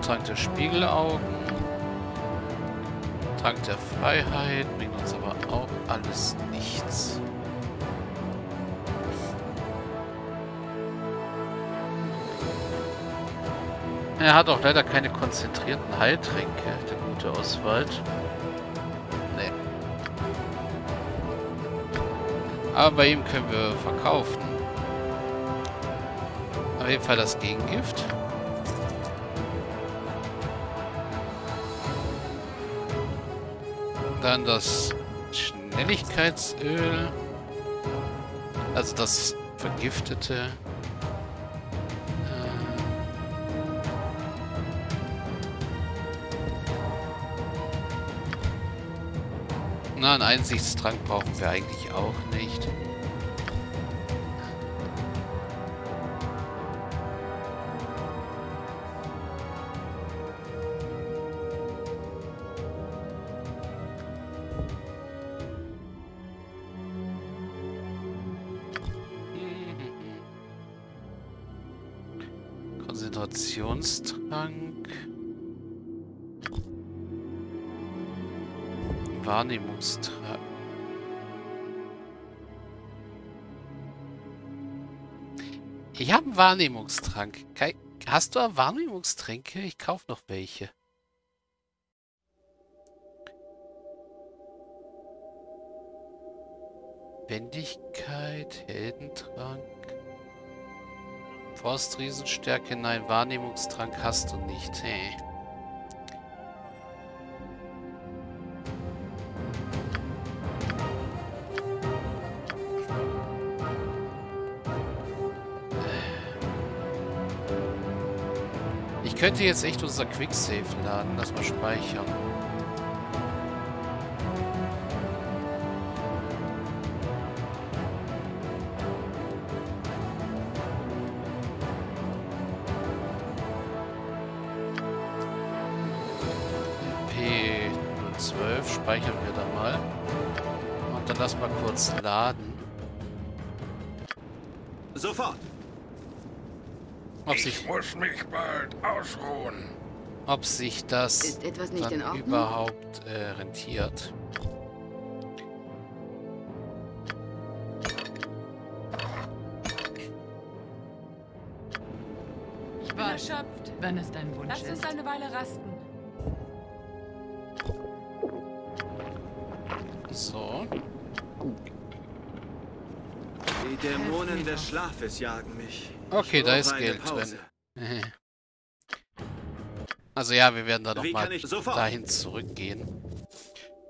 Trank der Spiegelaugen, Trank der Freiheit, bringt uns aber auch alles nichts. Er hat auch leider keine konzentrierten Heiltränke, der gute Oswald. Nee. Aber bei ihm können wir verkaufen. Auf jeden Fall das Gegengift. Dann das Schnelligkeitsöl. Also das Vergiftete. Na, einen Einsichtstrank brauchen wir eigentlich auch nicht. Konzentrationstrank. Wahrnehmungstrank. Ich habe einen Wahrnehmungstrank. Hast du Wahrnehmungstränke? Ich kaufe noch welche. Wendigkeit, Heldentrank. Forstriesenstärke, nein, Wahrnehmungstrank hast du nicht. Hey. Ich könnte jetzt echt unser Quicksave laden, das mal speichern. Speichern wir da mal. Und dann lass mal kurz laden. Sofort! Ich muss mich bald ausruhen. Ob sich das ist etwas nicht dann überhaupt rentiert. Ich war erschöpft. Wenn es dein Wunsch ist. Lass uns eine Weile rasten. So. Die Dämonen des Schlafes jagen mich. Okay, da ist Geld drin. Also ja, wir werden da nochmal dahin zurückgehen.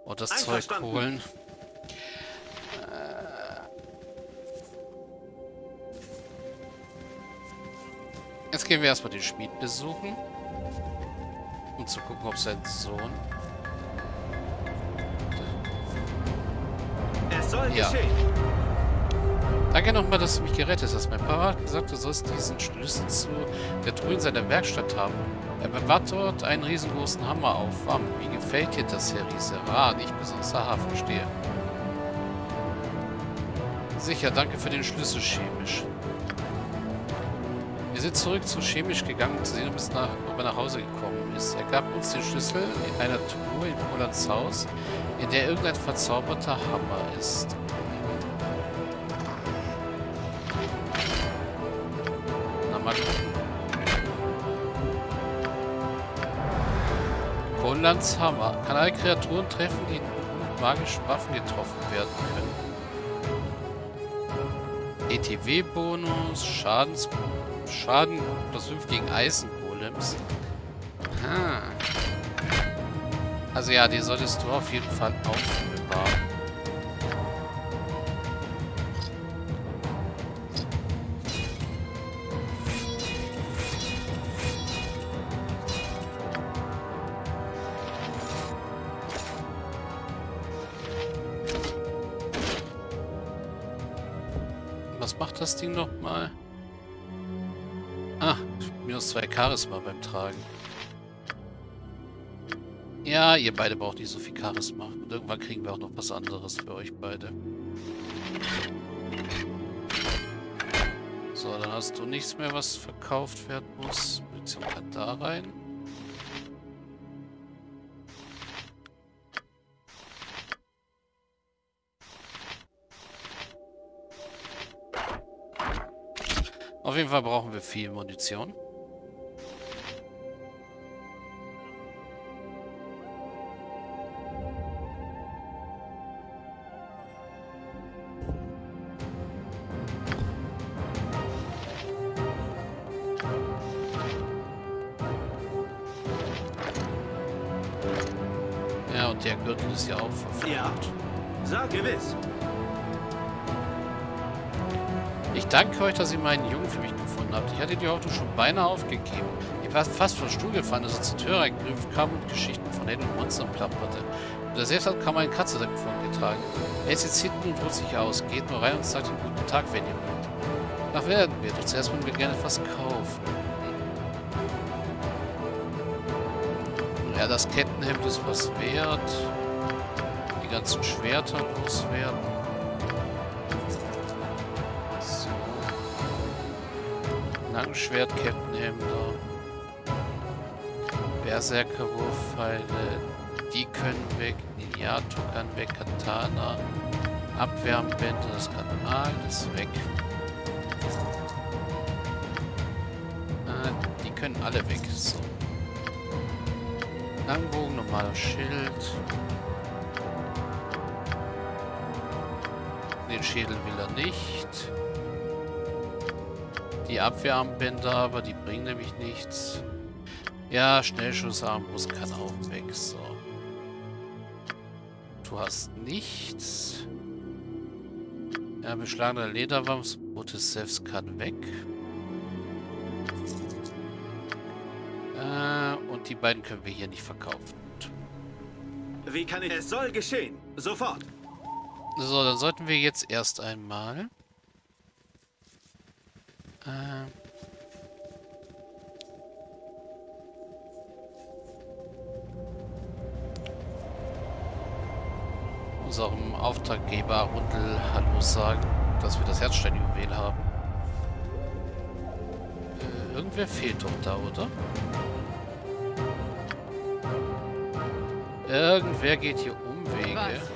Und das Zeug holen. Jetzt gehen wir erstmal den Schmied besuchen. Um zu gucken, ob sein Sohn... Ja. Danke nochmal, dass du mich gerettet hast. Mein Papa hat gesagt, du sollst diesen Schlüssel zu der Truhe in seiner Werkstatt haben. Er bewahrt dort einen riesengroßen Hammer auf. Warm. Wie gefällt dir das, Herr Riesera? Nicht besonders Hafen stehe. Sicher, danke für den Schlüssel, chemisch. Wir sind zurück zu chemisch gegangen, um zu sehen, ob er nach Hause gekommen ist. Er gab uns den Schlüssel in einer Truhe in Polans Haus, in der irgendein verzauberter Hammer ist. Na, mal gucken. Polans Hammer. Kann alle Kreaturen treffen, die mit magischen Waffen getroffen werden können. ETW-Bonus, Schaden plus 5 gegen Eisengolems. Ah. Also ja, die solltest du auf jeden Fall aufbewahren. Was macht das Ding nochmal? Ah, minus 2 Charisma beim Tragen. Ja, ihr beide braucht nicht so viel Charisma. Und irgendwann kriegen wir auch noch was anderes für euch beide. So, dann hast du nichts mehr, was verkauft werden muss. Beziehungsweise da rein. Auf jeden Fall brauchen wir viel Munition. Ja, und der Gürtel ist ja auch verflucht. Ja, sag gewiss. Ich danke euch, dass ihr meinen Jungen für mich gefunden habt. Ich hatte die Hoffnung schon beinahe aufgegeben. Ich war fast vom Stuhl gefallen, als ich zur Tür reingegriffen kam und Geschichten von Händen und Monstern plapperte. Und da selbst hat kaum eine Katze davon getragen. Er ist jetzt hinten und ruft sich aus. Geht nur rein und sagt ihm guten Tag, wenn ihr mögt. Nach werden wir. Doch zuerst wollen wir gerne etwas kaufen. Ja, das Kettenhemd ist was wert. Die ganzen Schwerter loswerden. Langschwert, Kettenhemder, Berserkerwurfpfeile, die können weg, Ninjato kann weg, Katana, Abwärmbände, das kann alles weg. Die können alle weg, so. Langbogen, normaler Schild. Den Schädel will er nicht. Die Abwehrarmbänder, aber die bringen nämlich nichts. Ja, Schnellschussarmbrust kann auch weg, so. Du hast nichts. Ja, beschlagener Lederwams, Botisevs kann weg. Und die beiden können wir hier nicht verkaufen. Wie kann ich... Es soll geschehen, sofort. So, dann sollten wir jetzt erst einmal... unserem Auftraggeber Arundel Hallo sagen, dass wir das Herzsteinjuwel haben. Irgendwer fehlt doch da, oder? Irgendwer geht hier Umwege. Was?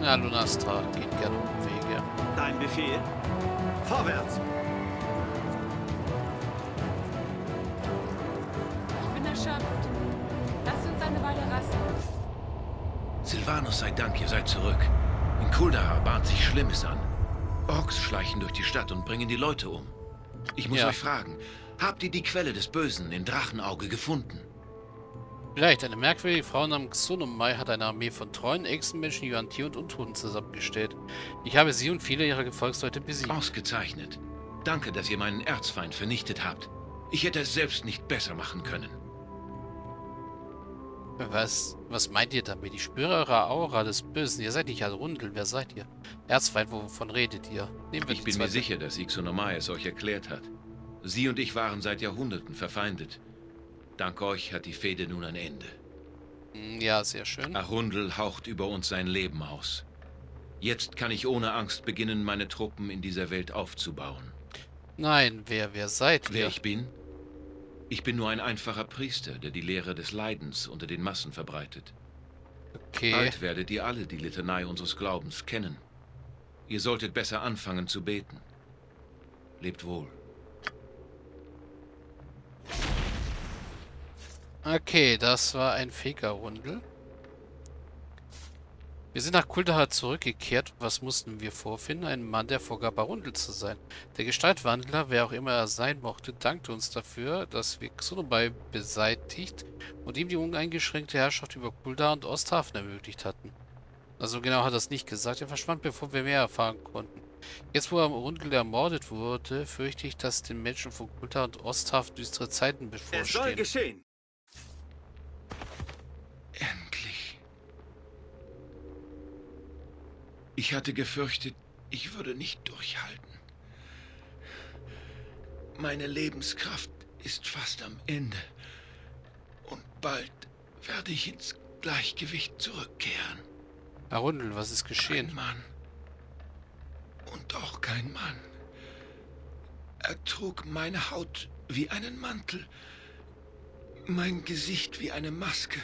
Na, Lunastra geht gerne um Wege. Dein Befehl? Vorwärts! Ich bin erschöpft. Lasst uns eine Weile rasten. Silvanus sei Dank, ihr seid zurück. In Kuldahar bahnt sich Schlimmes an. Orks schleichen durch die Stadt und bringen die Leute um. Ich muss euch fragen, habt ihr die Quelle des Bösen in Drachenauge gefunden? Vielleicht. Eine merkwürdige Frau namens Xunomai hat eine Armee von treuen Echsenmenschen, Yuan-Ti und Untoten zusammengestellt. Ich habe sie und viele ihrer Gefolgsleute besiegt. Ausgezeichnet. Danke, dass ihr meinen Erzfeind vernichtet habt. Ich hätte es selbst nicht besser machen können. Was meint ihr damit? Ich spüre eure Aura des Bösen. Ihr seid nicht Arundel. Wer seid ihr? Erzfeind, wovon redet ihr? Ich bin mir sicher, dass Xunomai es euch erklärt hat. Sie und ich waren seit Jahrhunderten verfeindet. Dank euch hat die Fehde nun ein Ende. Ja, sehr schön. Arundel haucht über uns sein Leben aus. Jetzt kann ich ohne Angst beginnen, meine Truppen in dieser Welt aufzubauen. Nein, wer seid ihr? Wer ich bin? Ich bin nur ein einfacher Priester, der die Lehre des Leidens unter den Massen verbreitet. Okay. Bald werdet ihr alle die Litanei unseres Glaubens kennen. Ihr solltet besser anfangen zu beten. Lebt wohl. Okay, das war ein Faker-Rundel. Wir sind nach Kuldahar zurückgekehrt. Was mussten wir vorfinden? Ein Mann, der vorgab, Arundel zu sein. Der Gestaltwandler, wer auch immer er sein mochte, dankte uns dafür, dass wir Xunomai beseitigt und ihm die uneingeschränkte Herrschaft über Kuldahar und Osthafen ermöglicht hatten. Also genau hat er es nicht gesagt. Er verschwand, bevor wir mehr erfahren konnten. Jetzt, wo Arundel ermordet wurde, fürchte ich, dass den Menschen von Kuldahar und Osthafen düstere Zeiten bevorstehen. Es soll geschehen! Endlich. Ich hatte gefürchtet, ich würde nicht durchhalten. Meine Lebenskraft ist fast am Ende. Und bald werde ich ins Gleichgewicht zurückkehren. Arundel, was ist geschehen? Kein Mann. Und auch kein Mann. Er trug meine Haut wie einen Mantel, mein Gesicht wie eine Maske.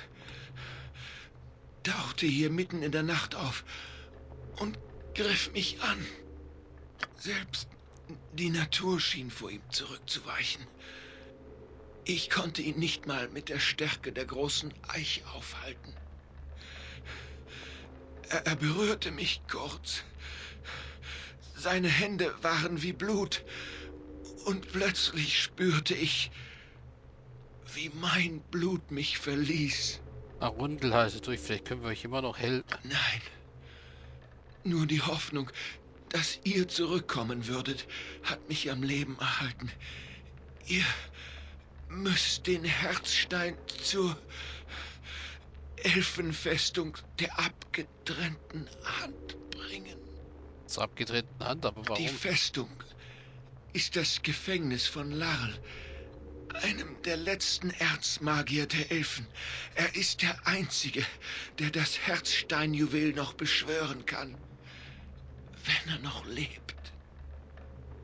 Tauchte hier mitten in der Nacht auf und griff mich an. Selbst die Natur schien vor ihm zurückzuweichen. Ich konnte ihn nicht mal mit der Stärke der großen Eiche aufhalten. Er berührte mich kurz. Seine Hände waren wie Blut. Und plötzlich spürte ich, wie mein Blut mich verließ. Arundel heißt es durch, vielleicht können wir euch immer noch helfen. Nein, nur die Hoffnung, dass ihr zurückkommen würdet, hat mich am Leben erhalten. Ihr müsst den Herzstein zur Elfenfestung der abgetrennten Hand bringen. Zur abgetrennten Hand, aber warum? Die Festung ist das Gefängnis von Larel, einem der letzten Erzmagier der Elfen. Er ist der Einzige, der das Herzsteinjuwel noch beschwören kann, wenn er noch lebt.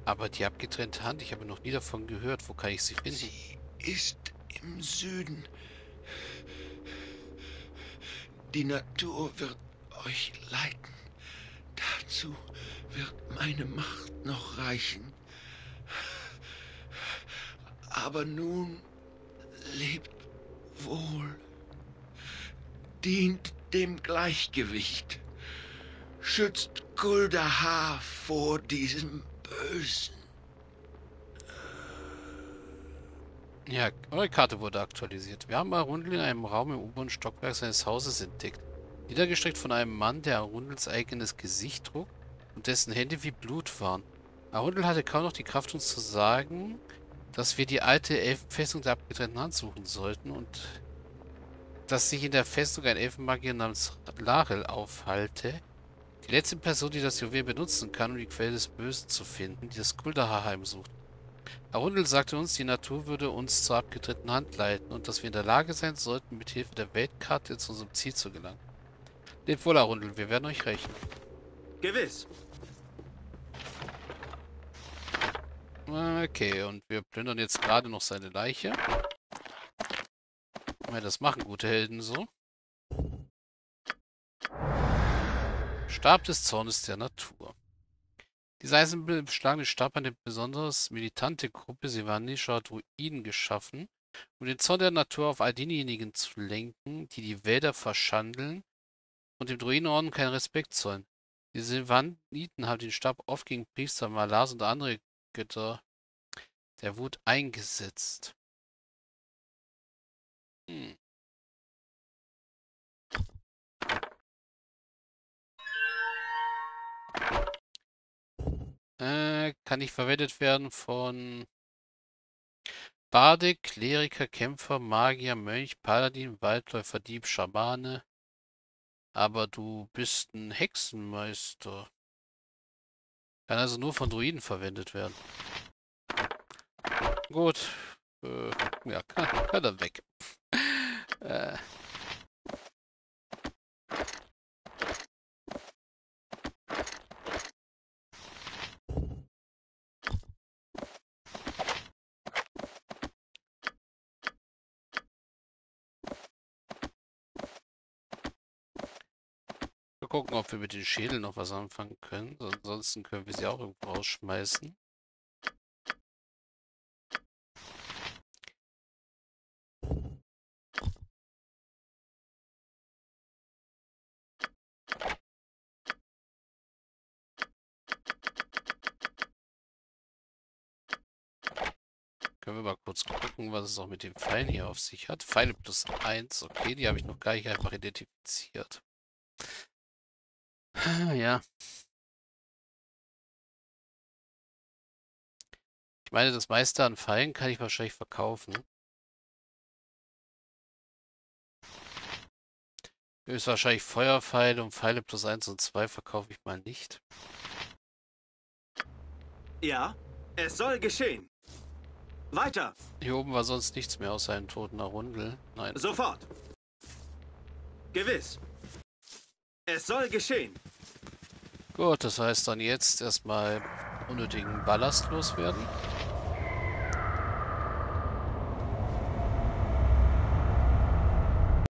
Aber die abgetrennte Hand, ich habe noch nie davon gehört. Wo kann ich sie finden? Sie ist im Süden. Die Natur wird euch leiten. Dazu wird meine Macht noch reichen. Aber nun lebt wohl, dient dem Gleichgewicht, schützt Kuldahar vor diesem Bösen. Ja, eure Karte wurde aktualisiert. Wir haben Arundel in einem Raum im oberen Stockwerk seines Hauses entdeckt. Niedergestreckt von einem Mann, der Arundels eigenes Gesicht trug und dessen Hände wie Blut waren. Arundel hatte kaum noch die Kraft, uns zu sagen, dass wir die alte Elfenfestung der abgetrennten Hand suchen sollten und dass sich in der Festung ein Elfenmagier namens Larel aufhalte. Die letzte Person, die das Juwel benutzen kann, um die Quelle des Bösen zu finden, die das Kuldahar heimsucht. Arundel sagte uns, die Natur würde uns zur abgetrennten Hand leiten und dass wir in der Lage sein sollten, mit Hilfe der Weltkarte zu unserem Ziel zu gelangen. Lebt wohl, Arundel, wir werden euch rächen. Gewiss. Okay, und wir plündern jetzt gerade noch seine Leiche. Ja, das machen gute Helden so. Stab des Zornes der Natur. Dieser eisenbeschlagene Stab hat eine besonders militante Gruppe silvanischer Druiden geschaffen, um den Zorn der Natur auf all diejenigen zu lenken, die die Wälder verschandeln und dem Druidenorden keinen Respekt zollen. Die Silvaniten haben den Stab oft gegen Priester Malars und andere Götter der Wut eingesetzt. Kann nicht verwendet werden von Barde, Kleriker, Kämpfer, Magier, Mönch, Paladin, Waldläufer, Dieb, Schamane. Aber du bist ein Hexenmeister. Kann also nur von Druiden verwendet werden. Gut. Ja, kann er weg. Gucken, ob wir mit den Schädeln noch was anfangen können. Ansonsten können wir sie auch irgendwo rausschmeißen. Können wir mal kurz gucken, was es auch mit den Pfeilen hier auf sich hat. Pfeile plus 1. Okay, die habe ich noch gar nicht einfach identifiziert. Ja. Ich meine, das meiste an Pfeilen kann ich wahrscheinlich verkaufen. Ist wahrscheinlich Feuerpfeile und Pfeile plus 1 und 2 verkaufe ich mal nicht. Ja, es soll geschehen. Weiter! Hier oben war sonst nichts mehr außer einem toten Arundel. Nein. Sofort! Gewiss! Es soll geschehen. Gut, das heißt dann jetzt erstmal unnötigen Ballast loswerden.